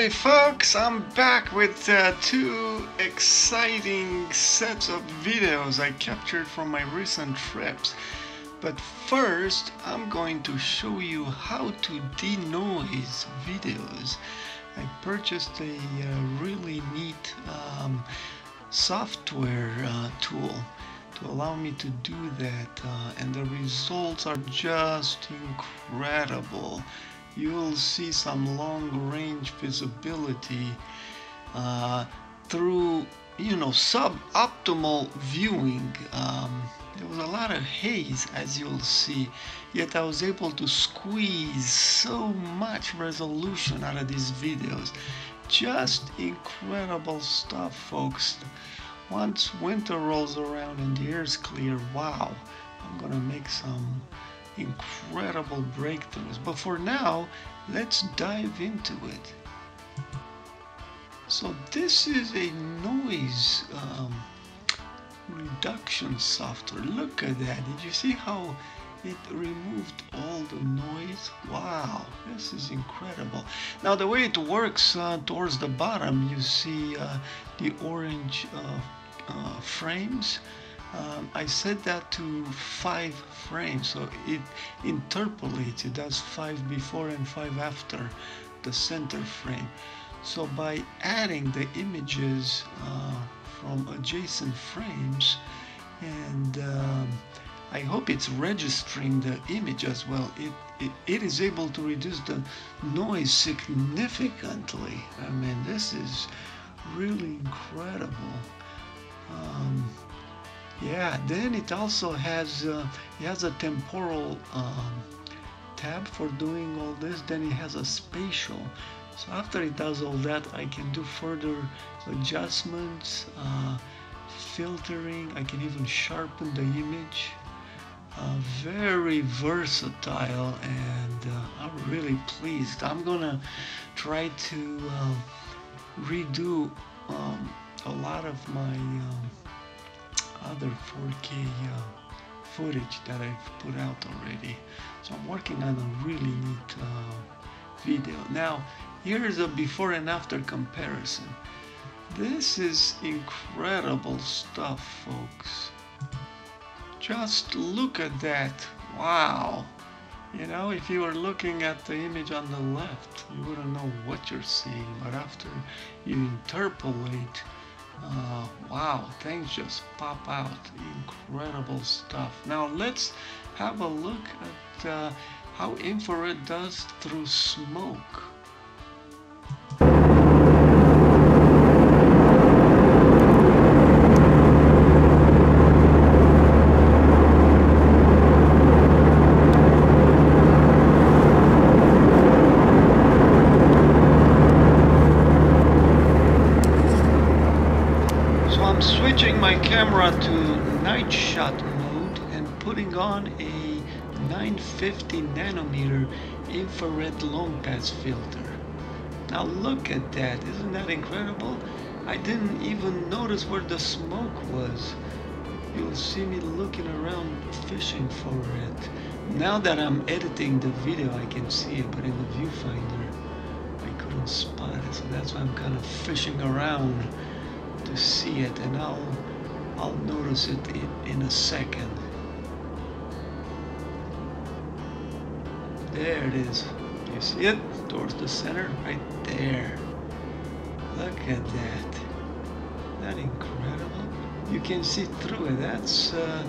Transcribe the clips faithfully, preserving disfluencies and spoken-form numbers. Howdy folks, I'm back with uh, two exciting sets of videos I captured from my recent trips. But first, I'm going to show you how to denoise videos. I purchased a uh, really neat um, software uh, tool to allow me to do that, uh, and the results are just incredible. You'll see some long-range visibility uh, through, you know, sub-optimal viewing. Um, there was a lot of haze, as you'll see, yet I was able to squeeze so much resolution out of these videos. Just incredible stuff, folks. Once winter rolls around and the air's clear, wow, I'm gonna make some incredible breakthroughs. But for now, let's dive into it. So this is a noise um, reduction software. Look at that. Did you see how it removed all the noise? Wow, this is incredible. Now the way it works, uh, towards the bottom you see uh, the orange uh, uh, frames. Um, I set that to five frames, so it interpolates. It does five before and five after the center frame. So by adding the images uh, from adjacent frames, and um, I hope it's registering the image as well, it, it, it is able to reduce the noise significantly. I mean, this is really incredible. Um, Yeah, then it also has uh, it has a temporal um, tab for doing all this. Then it has a spatial. So after it does all that, I can do further adjustments, uh, filtering. I can even sharpen the image. Uh, very versatile, and uh, I'm really pleased. I'm gonna try to uh, redo um, a lot of my Um, other four K uh, footage that I've put out already. So I'm working on a really neat uh, video. Now here's a before and after comparison. This is incredible stuff, folks. Just look at that. Wow. You know, if you were looking at the image on the left, you wouldn't know what you're seeing, but after you interpolate, Uh, wow, things just pop out. Incredible stuff. Now let's have a look at uh, how infrared does through smoke. Camera to night shot mode and putting on a nine fifty nanometer infrared long pass filter. Now look at that, isn't that incredible? I didn't even notice where the smoke was. You'll see me looking around fishing for it. Now that I'm editing the video, I can see it, but in the viewfinder I couldn't spot it, so that's why I'm kind of fishing around to see it, and I'll I'll notice it in, in a second. There it is. You see it? Towards the center, right there. Look at that. Isn't that incredible? You can see through it. That's uh,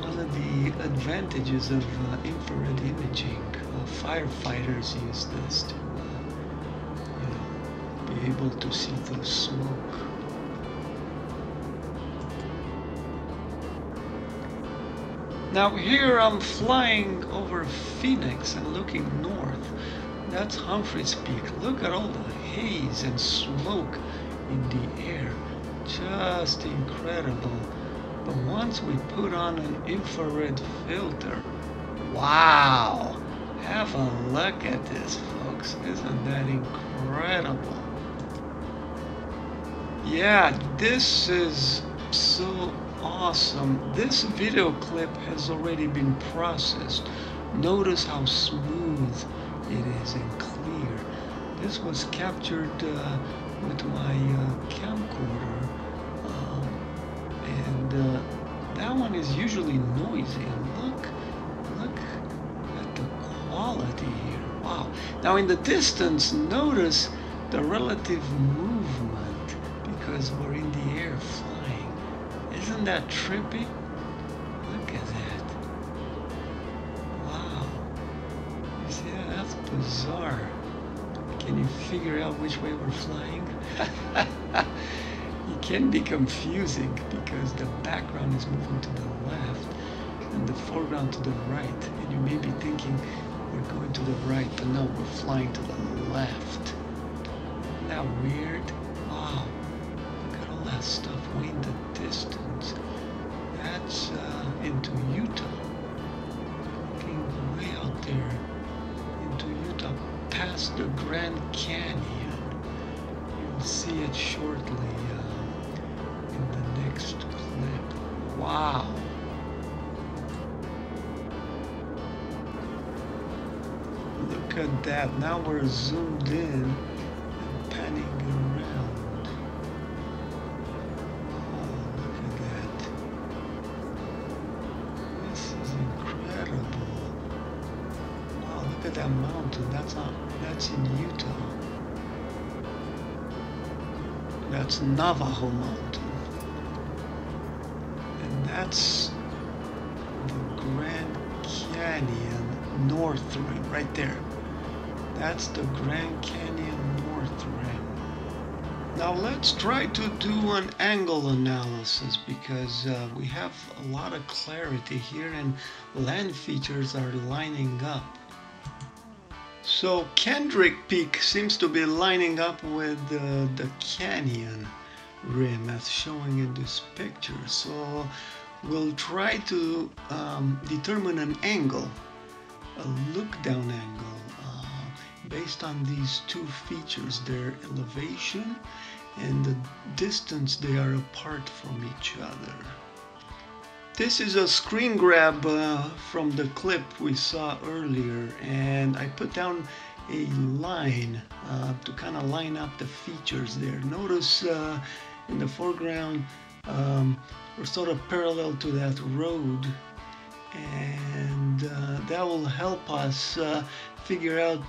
one of the advantages of uh, infrared imaging. Uh, firefighters use this to uh, you know, be able to see through smoke. Now here I'm flying over Phoenix and looking north. That's Humphreys Peak. Look at all the haze and smoke in the air. Just incredible. But once we put on an infrared filter, wow! Have a look at this, folks. Isn't that incredible? Yeah, this is so awesome. This video clip has already been processed. Notice how smooth it is and clear. This was captured uh, with my uh, camcorder, um, and uh, that one is usually noisy. Look, look at the quality here. Wow. Now in the distance, notice the relative movement because we're in the air flying. Isn't that trippy? Look at that. Wow. You see that? That's bizarre. Can you figure out which way we're flying? It can be confusing because the background is moving to the left and the foreground to the right. And you may be thinking we're going to the right, but no, we're flying to the left. Isn't that weird? Wow. Look at all that stuff way in the distance. That's uh, into Utah. Looking way out there into Utah. Past the Grand Canyon. You'll see it shortly uh, in the next clip. Wow! Look at that. Now we're zoomed in and panning around. Oh, look at that. This is incredible. Look at that mountain. That's not, that's in Utah. That's Navajo Mountain. And that's the Grand Canyon North Rim, right there. That's the Grand Canyon North Rim. Now let's try to do an angle analysis because uh, we have a lot of clarity here and land features are lining up. So Kendrick Peak seems to be lining up with uh, the canyon rim as showing in this picture. So we'll try to um, determine an angle, a look-down angle, uh, based on these two features, their elevation and the distance they are apart from each other. This is a screen grab uh, from the clip we saw earlier, and I put down a line uh, to kind of line up the features there. Notice uh, in the foreground um, we're sort of parallel to that road, and uh, that will help us uh, figure out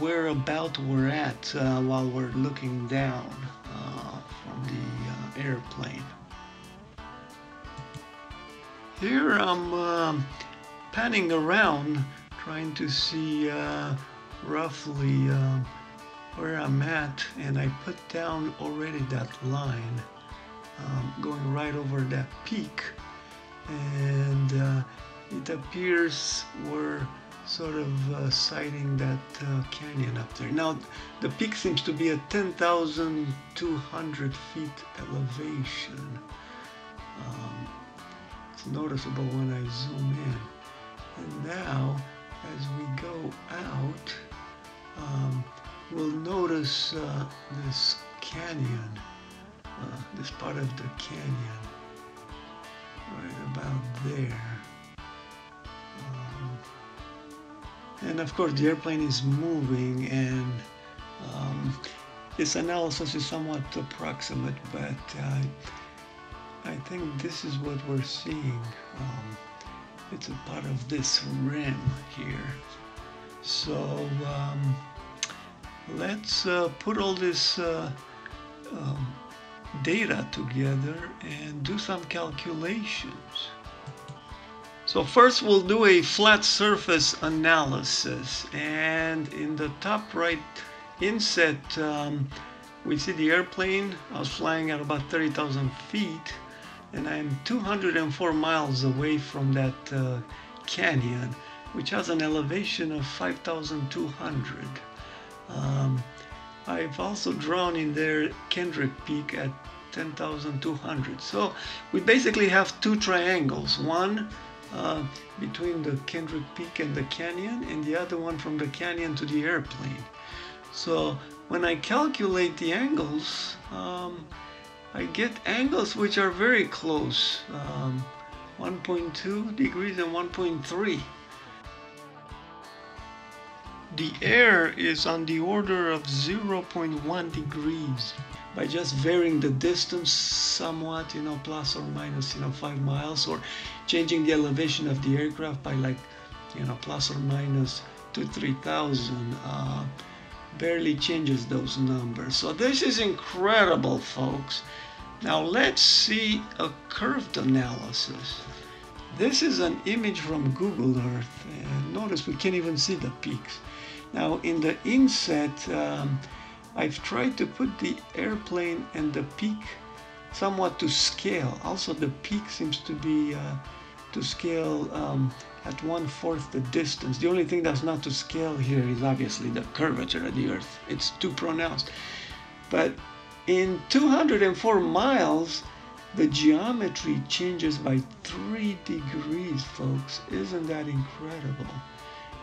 whereabout we're at uh, while we're looking down uh, from the uh, airplane. Here I'm uh, panning around trying to see uh, roughly uh, where I'm at, and I put down already that line um, going right over that peak, and uh, it appears we're sort of uh, sighting that uh, canyon up there. Now the peak seems to be at ten thousand two hundred feet elevation. Um, It's noticeable when I zoom in. And now, as we go out, um, we'll notice uh, this canyon, uh, this part of the canyon, right about there. Um, and of course, the airplane is moving, and um, this analysis is somewhat approximate, but uh, I think this is what we're seeing. Um, it's a part of this rim here. So um, let's uh, put all this uh, um, data together and do some calculations. So first we'll do a flat surface analysis, and in the top right inset um, we see the airplane. I was flying at about thirty thousand feet, and I'm two hundred four miles away from that uh, canyon, which has an elevation of five thousand two hundred. Um, I've also drawn in there Kendrick Peak at ten thousand two hundred. So we basically have two triangles, one uh, between the Kendrick Peak and the canyon, and the other one from the canyon to the airplane. So when I calculate the angles, um, I get angles which are very close, um, one point two degrees and one point three. the air is on the order of zero point one degrees by just varying the distance somewhat, you know, plus or minus, you know, five miles, or changing the elevation of the aircraft by like, you know, plus or minus two, three thousand. Uh, barely changes those numbers. So this is incredible, folks. Now let's see a curved analysis. This is an image from Google Earth. And notice we can't even see the peaks. Now in the inset, um, I've tried to put the airplane and the peak somewhat to scale. Also the peak seems to be uh, to scale um, at one-fourth the distance. The only thing that's not to scale here is obviously the curvature of the Earth. It's too pronounced. But in two hundred four miles, the geometry changes by three degrees, folks. Isn't that incredible?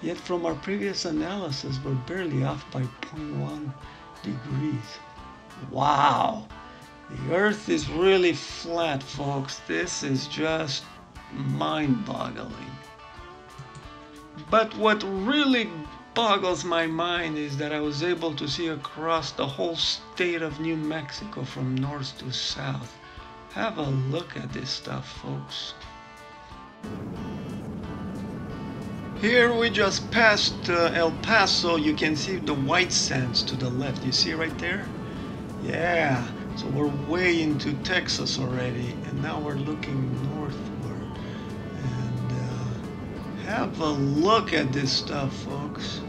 Yet from our previous analysis, we're barely off by zero point one degrees. Wow! The Earth is really flat, folks. This is just mind-boggling. But what really boggles my mind is that I was able to see across the whole state of New Mexico from north to south. Have a look at this stuff, folks. Here we just passed uh, El Paso. You can see the white sands to the left. You see right there? Yeah. So we're way into Texas already, and now we're looking northward. And uh, have a look at this stuff, folks.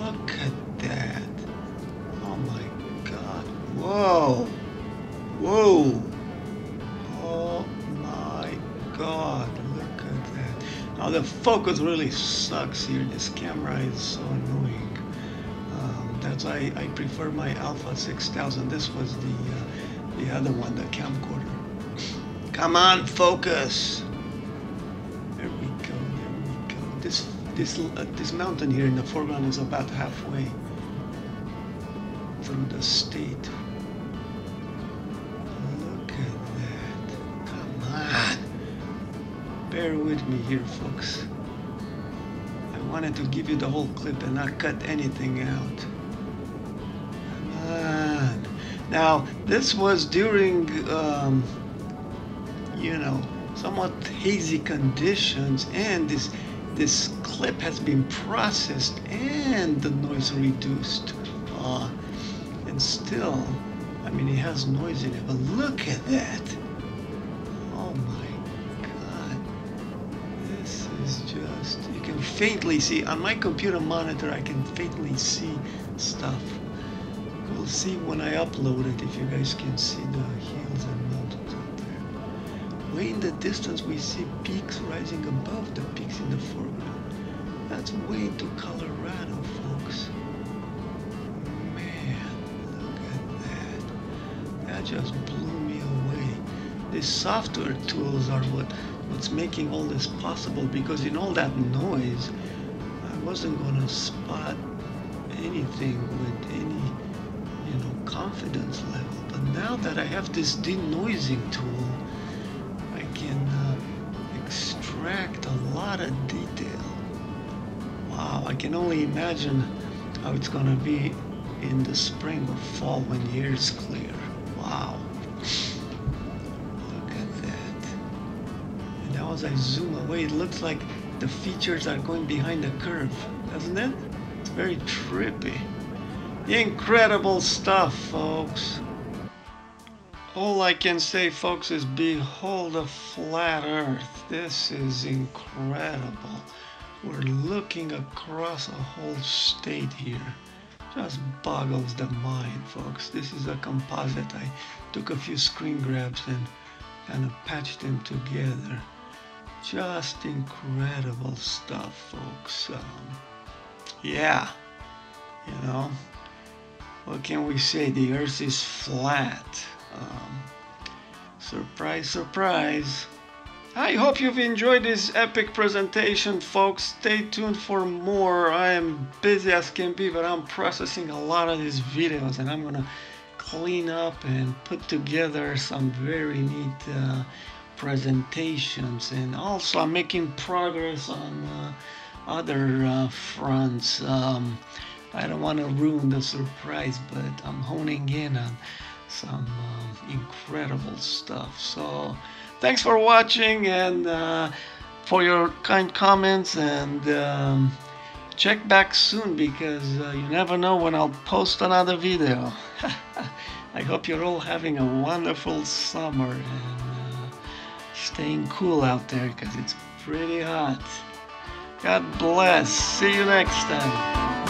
Look at that. Oh my God. Whoa. Whoa! Oh my God, look at that. Now the focus really sucks here. This camera is so annoying. Um, that's why I prefer my Alpha six thousand. This was the, uh, the other one, the camcorder. Come on, focus! There we go, there we go. This, this, uh, this mountain here in the foreground is about halfway through the state. Bear with me here, folks. I wanted to give you the whole clip and not cut anything out. Come on. Now, this was during, um, you know, somewhat hazy conditions, and this this clip has been processed and the noise reduced. Uh, and still, I mean, it has noise in it, but look at that. Oh my. Just, you can faintly see, on my computer monitor, I can faintly see stuff. We'll see when I upload it if you guys can see the hills and mountains up there. Way in the distance we see peaks rising above the peaks in the foreground. That's way into Colorado, folks. Man, look at that. That just blew me away. These software tools are what what's making all this possible, because in all that noise I wasn't going to spot anything with any, you know, confidence level. But now that I have this denoising tool, I can uh, extract a lot of detail. Wow, I can only imagine how it's going to be in the spring or fall when the air is clear. Wow. As I zoom away, it looks like the features are going behind the curve, doesn't it? It's very trippy. Incredible stuff, folks. All I can say, folks, is behold a flat Earth. This is incredible. We're looking across a whole state here. Just boggles the mind, folks. This is a composite. I took a few screen grabs and kind of patched them together. Just incredible stuff, folks. Um, yeah, you know, what can we say? The Earth is flat. Um, surprise, surprise. I hope you've enjoyed this epic presentation, folks. Stay tuned for more. I am busy as can be, but I'm processing a lot of these videos, and I'm going to clean up and put together some very neat uh, presentations. And also I'm making progress on uh, other uh, fronts. Um, I don't want to ruin the surprise, but I'm honing in on some um, incredible stuff. So thanks for watching and uh, for your kind comments, and um, check back soon, because uh, you never know when I'll post another video. I hope you're all having a wonderful summer and uh, staying cool out there, because it's pretty hot. God bless. See you next time.